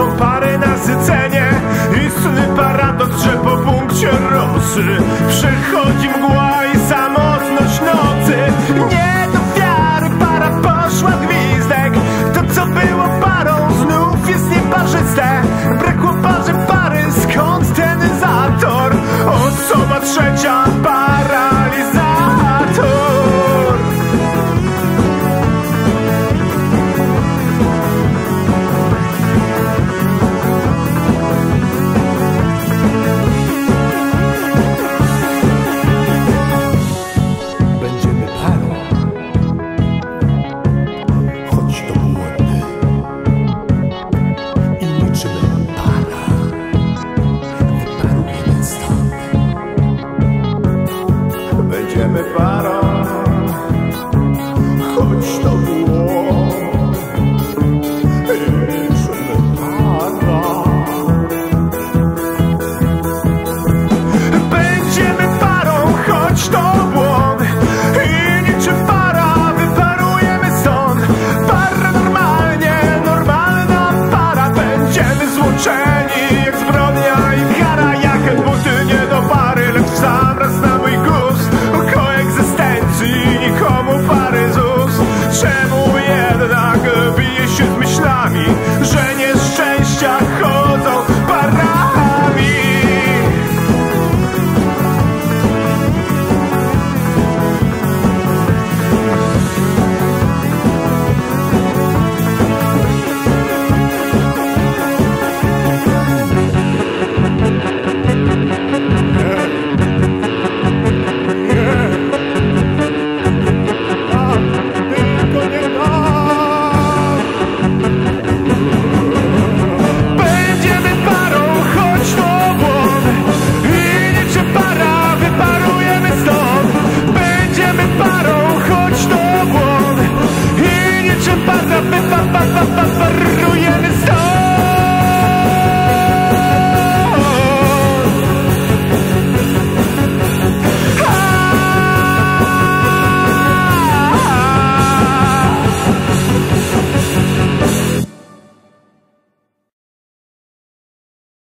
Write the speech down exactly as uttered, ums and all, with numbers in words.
tworzą pary nasycenie. Istny paradoks, że po punkcie rosy przychodzi mgła i samotność nocy. Nie do wiary, para poszła gwizdek. To co było parą znów jest nieparzyste. Brakło parze pary, skąd ten zator? Osoba trzecia, paralizator. Czemu jednak bije się z myślami?